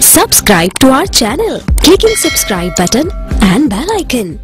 Subscribe to our channel. Clicking subscribe button and bell icon.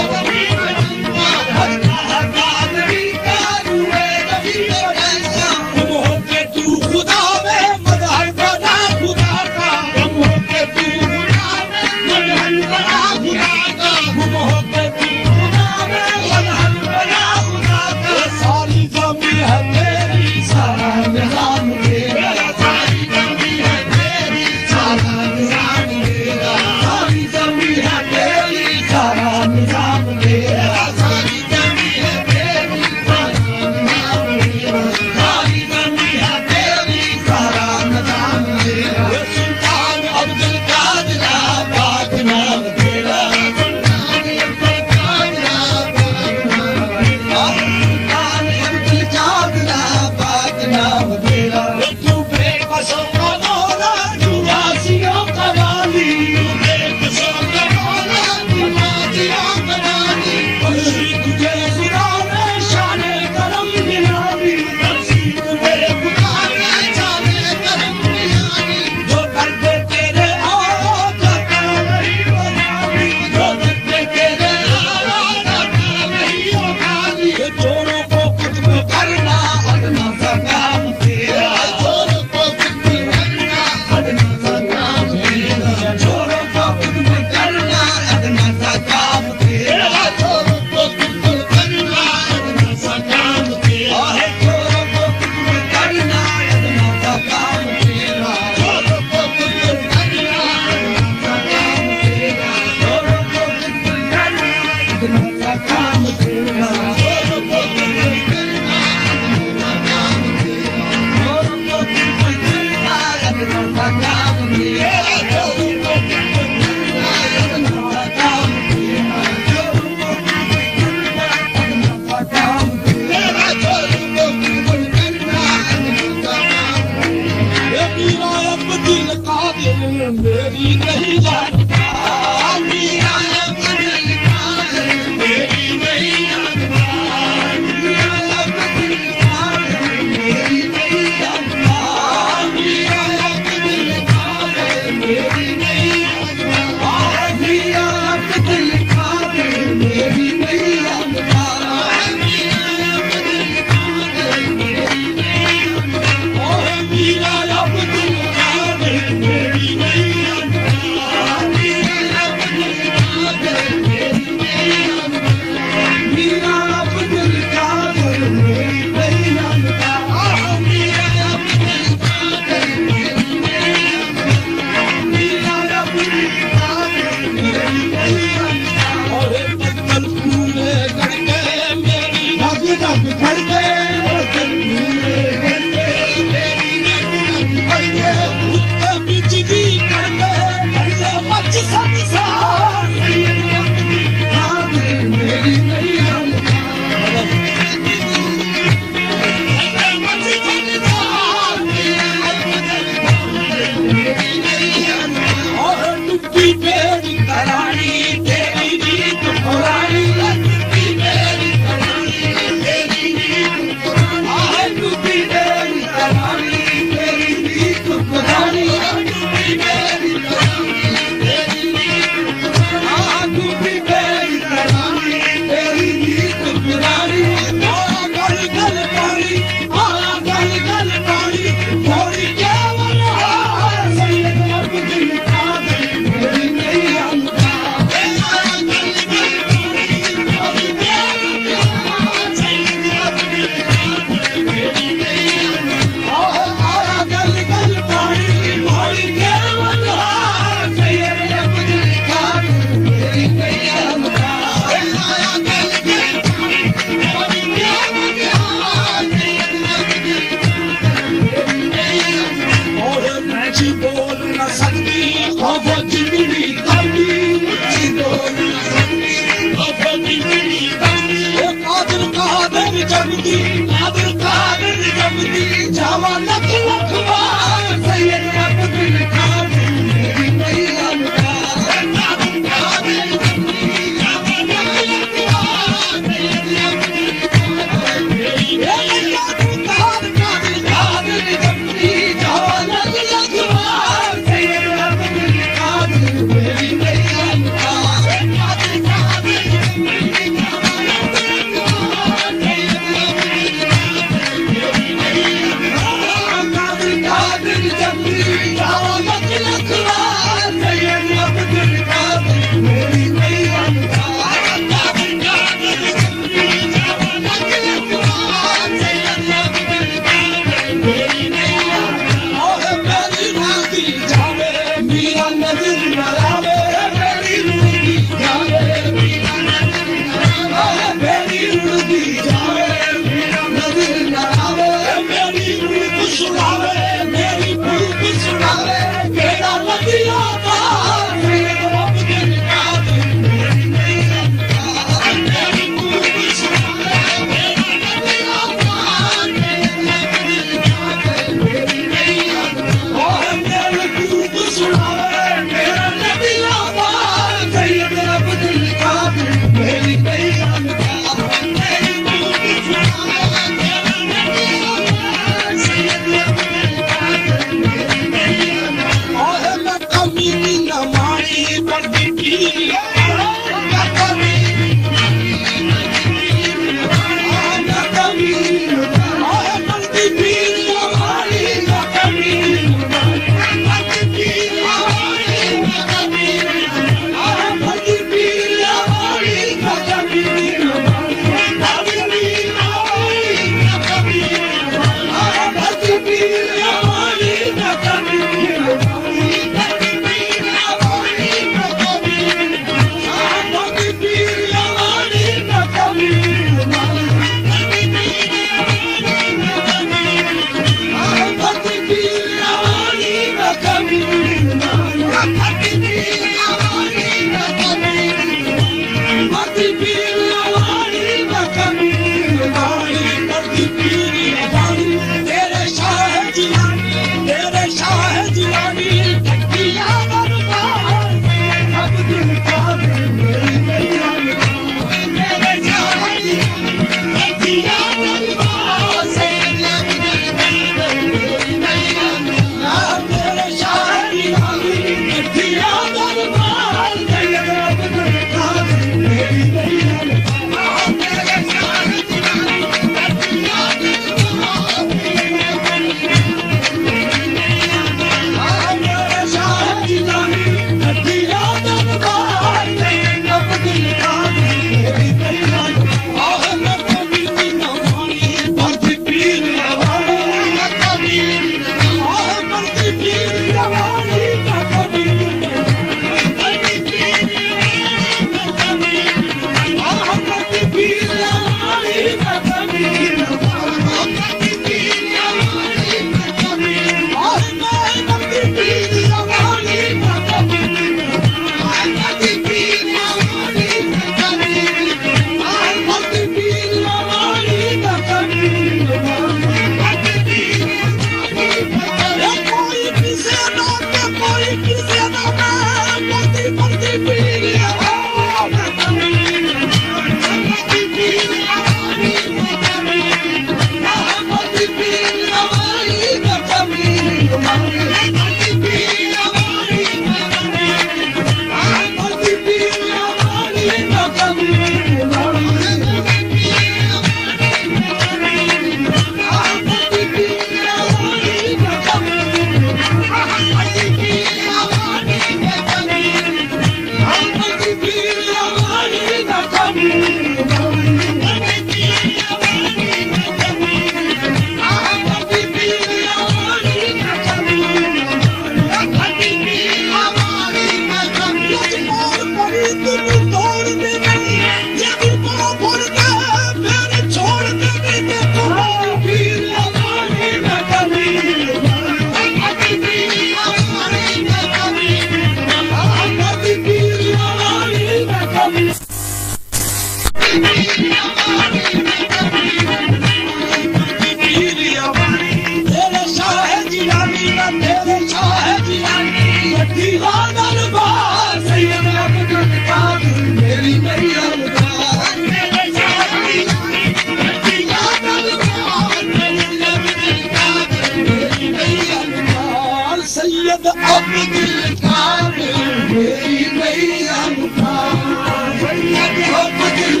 Hope